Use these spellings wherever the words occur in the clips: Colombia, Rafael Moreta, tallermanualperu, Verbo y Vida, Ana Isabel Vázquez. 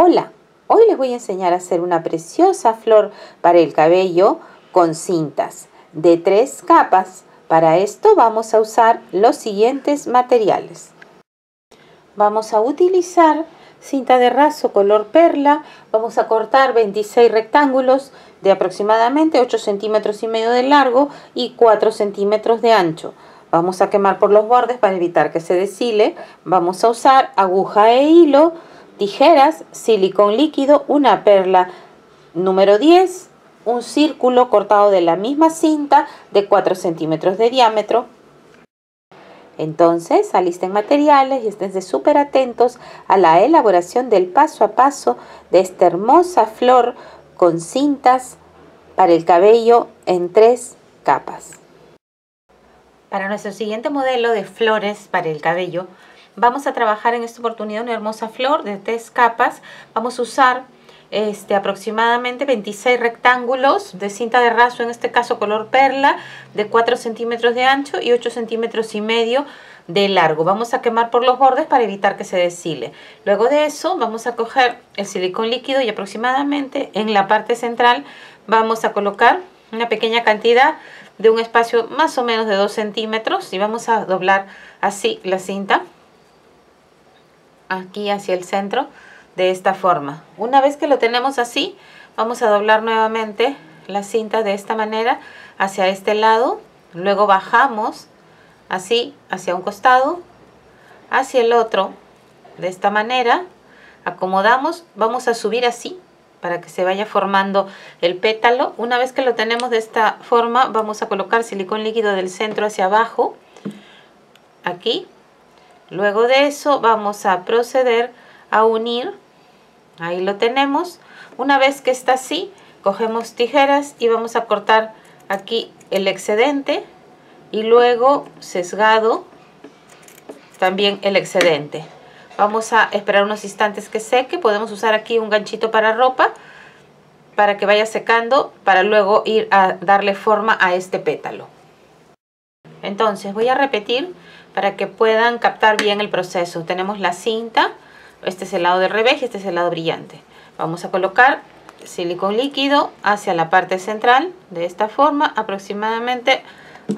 Hola, hoy les voy a enseñar a hacer una preciosa flor para el cabello con cintas de 3 capas. Para esto vamos a usar los siguientes materiales. Vamos a utilizar cinta de raso color perla. Vamos a cortar 26 rectángulos de aproximadamente 8,5 cm de largo y 4 cm de ancho. Vamos a quemar por los bordes para evitar que se deshile. Vamos a usar aguja e hilo, tijeras, silicón líquido, una perla número 10, un círculo cortado de la misma cinta de 4 cm de diámetro. Entonces, alisten materiales y estén súper atentos a la elaboración del paso a paso de esta hermosa flor con cintas para el cabello en 3 capas. Para nuestro siguiente modelo de flores para el cabello, vamos a trabajar en esta oportunidad una hermosa flor de 3 capas. Vamos a usar aproximadamente 26 rectángulos de cinta de raso, en este caso color perla, de 4 cm de ancho y 8,5 cm de largo. Vamos a quemar por los bordes para evitar que se deshile. Luego de eso vamos a coger el silicón líquido y aproximadamente en la parte central vamos a colocar una pequeña cantidad de un espacio más o menos de 2 cm y vamos a doblar así la cinta aquí hacia el centro de esta forma. Una vez que lo tenemos así, vamos a doblar nuevamente la cinta de esta manera hacia este lado, luego bajamos así hacia un costado, hacia el otro de esta manera, acomodamos, vamos a subir así para que se vaya formando el pétalo. Una vez que lo tenemos de esta forma, vamos a colocar silicón líquido del centro hacia abajo, aquí. Luego de eso vamos a proceder a unir, ahí lo tenemos. Una vez que está así, cogemos tijeras y vamos a cortar aquí el excedente y luego sesgado también el excedente. Vamos a esperar unos instantes que seque. Podemos usar aquí un ganchito para ropa para que vaya secando, para luego ir a darle forma a este pétalo. Entonces voy a repetir para que puedan captar bien el proceso. Tenemos la cinta, este es el lado del revés y este es el lado brillante. Vamos a colocar silicón líquido hacia la parte central de esta forma, aproximadamente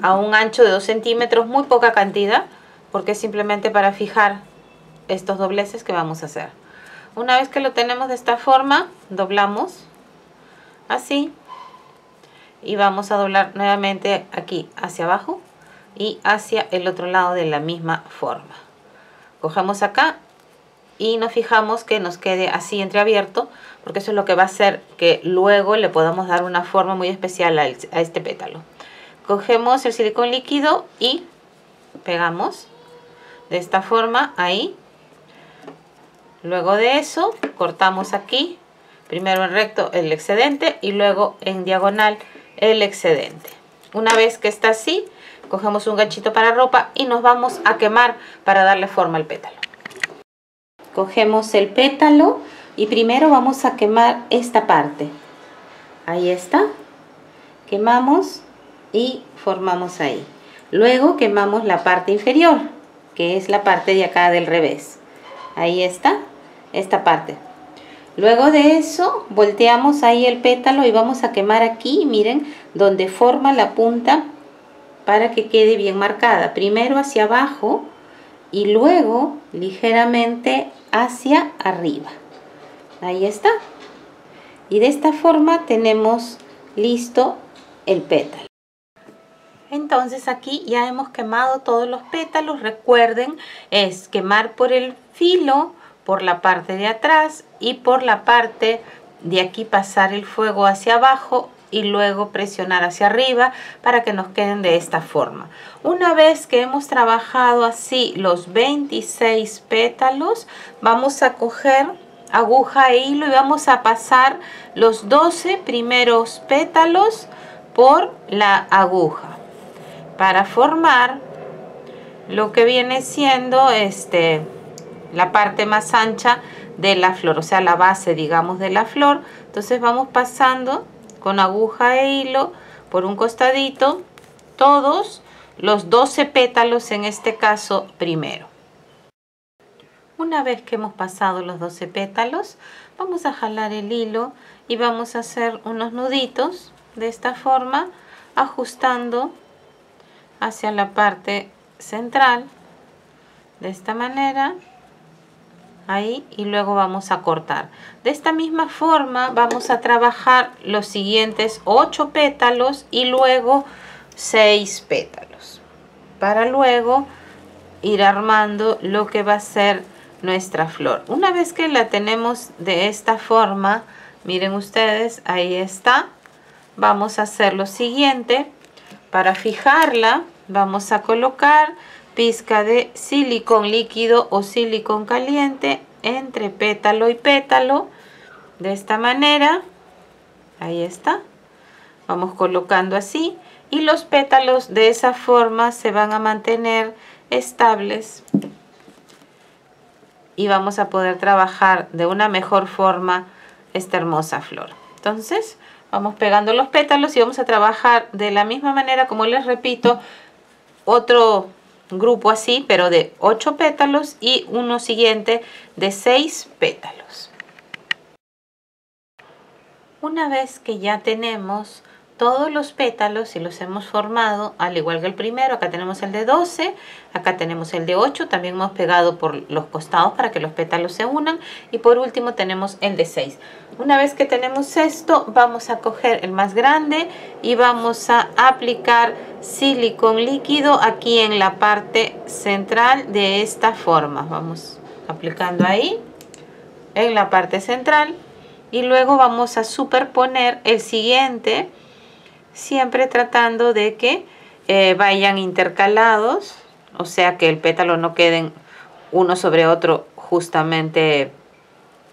a un ancho de 2 cm, muy poca cantidad porque es simplemente para fijar estos dobleces que vamos a hacer. Una vez que lo tenemos de esta forma, doblamos así y vamos a doblar nuevamente aquí hacia abajo y hacia el otro lado de la misma forma. Cogemos acá y nos fijamos que nos quede así entreabierto, porque eso es lo que va a hacer que luego le podamos dar una forma muy especial a este pétalo. Cogemos el silicón líquido y pegamos de esta forma ahí. Luego de eso cortamos aquí, primero en recto el excedente y luego en diagonal el excedente. Una vez que está así, cogemos un ganchito para ropa y nos vamos a quemar para darle forma al pétalo. Cogemos el pétalo y primero vamos a quemar esta parte. Ahí está. Quemamos y formamos ahí. Luego quemamos la parte inferior, que es la parte de acá del revés. Ahí está, esta parte. Luego de eso volteamos ahí el pétalo y vamos a quemar aquí, miren, donde forma la punta para que quede bien marcada. Primero hacia abajo y luego ligeramente hacia arriba. Ahí está. Y de esta forma tenemos listo el pétalo. Entonces aquí ya hemos quemado todos los pétalos. Recuerden, es quemar por el filo, por la parte de atrás y por la parte de aquí, pasar el fuego hacia abajo y luego presionar hacia arriba para que nos queden de esta forma. Una vez que hemos trabajado así los 26 pétalos, vamos a coger aguja e hilo y vamos a pasar los 12 primeros pétalos por la aguja para formar lo que viene siendo la parte más ancha de la flor, o sea, la base, digamos, de la flor. Entonces vamos pasando con aguja e hilo por un costadito todos los 12 pétalos, en este caso primero. Una vez que hemos pasado los 12 pétalos, vamos a jalar el hilo y vamos a hacer unos nuditos de esta forma, ajustando hacia la parte central, de esta manera, ahí, y luego vamos a cortar. De esta misma forma vamos a trabajar los siguientes 8 pétalos y luego 6 pétalos, para luego ir armando lo que va a ser nuestra flor. Una vez que la tenemos de esta forma, miren ustedes, ahí está. Vamos a hacer lo siguiente. Para fijarla vamos a colocar pizca de silicón líquido o silicón caliente entre pétalo y pétalo, de esta manera, ahí está. Vamos colocando así y los pétalos de esa forma se van a mantener estables y vamos a poder trabajar de una mejor forma esta hermosa flor. Entonces vamos pegando los pétalos y vamos a trabajar de la misma manera, como les repito, otro grupo así, pero de 8 pétalos y uno siguiente de 6 pétalos. Una vez que ya tenemos todos los pétalos y los hemos formado, al igual que el primero, acá tenemos el de 12, acá tenemos el de 8, también hemos pegado por los costados para que los pétalos se unan, y por último tenemos el de 6. Una vez que tenemos esto, vamos a coger el más grande y vamos a aplicar silicón líquido aquí en la parte central, de esta forma. Vamos aplicando ahí en la parte central y luego vamos a superponer el siguiente, siempre tratando de que vayan intercalados, o sea que el pétalo no queden uno sobre otro justamente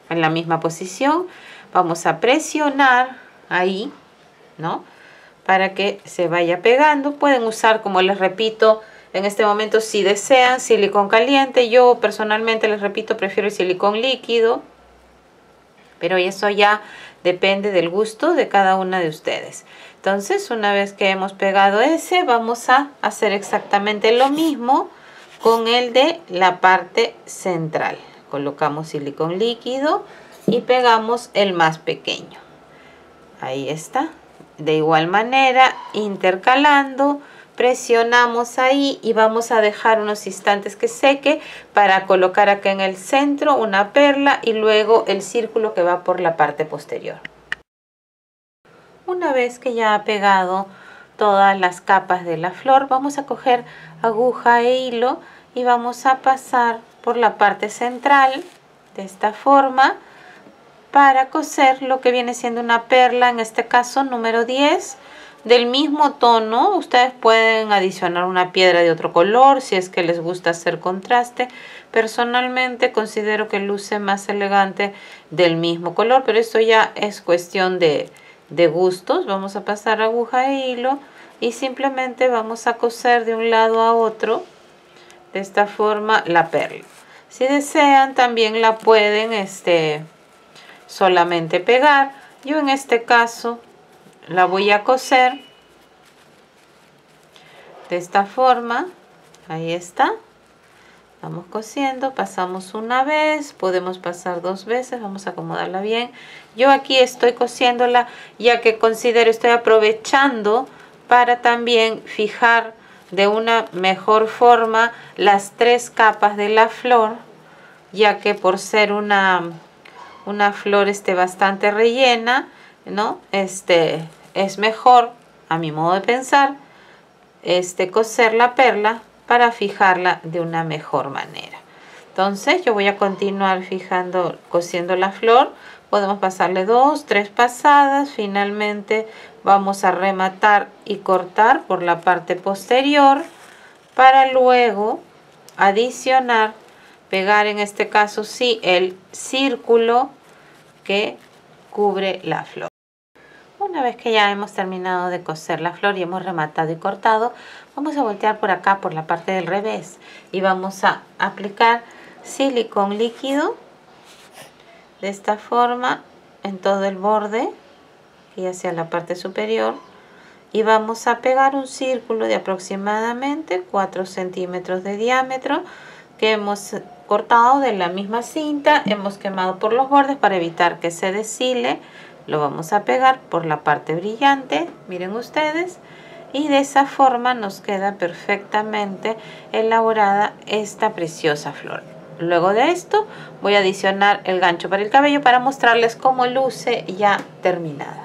en la misma posición. Vamos a presionar ahí, ¿no?, para que se vaya pegando. Pueden usar, como les repito, en este momento, si desean, silicón caliente. Yo personalmente, les repito, prefiero el silicón líquido, pero eso ya depende del gusto de cada una de ustedes. Entonces, una vez que hemos pegado ese, vamos a hacer exactamente lo mismo con el de la parte central. Colocamos silicón líquido y pegamos el más pequeño. Ahí está. De igual manera, intercalando, presionamos ahí y vamos a dejar unos instantes que seque para colocar acá en el centro una perla y luego el círculo que va por la parte posterior. Una vez que ya ha pegado todas las capas de la flor, vamos a coger aguja e hilo y vamos a pasar por la parte central, de esta forma, para coser lo que viene siendo una perla, en este caso número 10, del mismo tono. Ustedes pueden adicionar una piedra de otro color si es que les gusta hacer contraste. Personalmente considero que luce más elegante del mismo color, pero esto ya es cuestión de gustos. Vamos a pasar aguja e hilo y simplemente vamos a coser de un lado a otro, de esta forma, la perla. Si desean, también la pueden solamente pegar. Yo en este caso la voy a coser de esta forma, ahí está. Vamos cosiendo, pasamos una vez, podemos pasar dos veces, vamos a acomodarla bien. Yo aquí estoy cosiéndola ya que considero, estoy aprovechando para también fijar de una mejor forma las 3 capas de la flor, ya que por ser una flor bastante rellena, ¿no?, es mejor, a mi modo de pensar, coser la perla para fijarla de una mejor manera. Entonces yo voy a continuar fijando, cosiendo la flor. Podemos pasarle 2, 3 pasadas. Finalmente vamos a rematar y cortar por la parte posterior para luego adicionar, pegar en este caso sí el círculo que cubre la flor. Una vez que ya hemos terminado de coser la flor y hemos rematado y cortado, vamos a voltear por acá, por la parte del revés, y vamos a aplicar silicón líquido de esta forma en todo el borde y hacia la parte superior, y vamos a pegar un círculo de aproximadamente 4 centímetros de diámetro, que hemos cortado de la misma cinta, hemos quemado por los bordes para evitar que se deshile. Lo vamos a pegar por la parte brillante, miren ustedes, y de esa forma nos queda perfectamente elaborada esta preciosa flor. Luego de esto voy a adicionar el gancho para el cabello para mostrarles cómo luce ya terminada.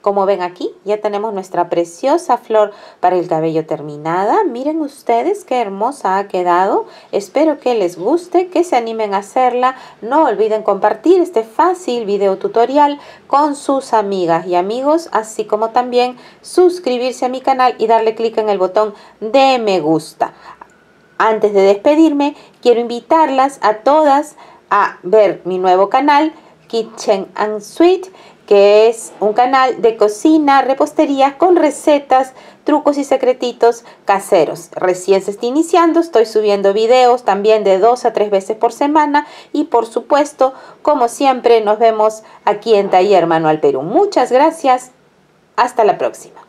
Como ven aquí, ya tenemos nuestra preciosa flor para el cabello terminada. Miren ustedes qué hermosa ha quedado. Espero que les guste, que se animen a hacerla. No olviden compartir este fácil video tutorial con sus amigas y amigos, así como también suscribirse a mi canal y darle clic en el botón de me gusta. Antes de despedirme, quiero invitarlas a todas a ver mi nuevo canal, Kitchen and Sweet, que es un canal de cocina, repostería con recetas, trucos y secretitos caseros. Recién se está iniciando, estoy subiendo videos también de 2 a 3 veces por semana y por supuesto, como siempre, nos vemos aquí en Taller Manual Perú. Muchas gracias, hasta la próxima.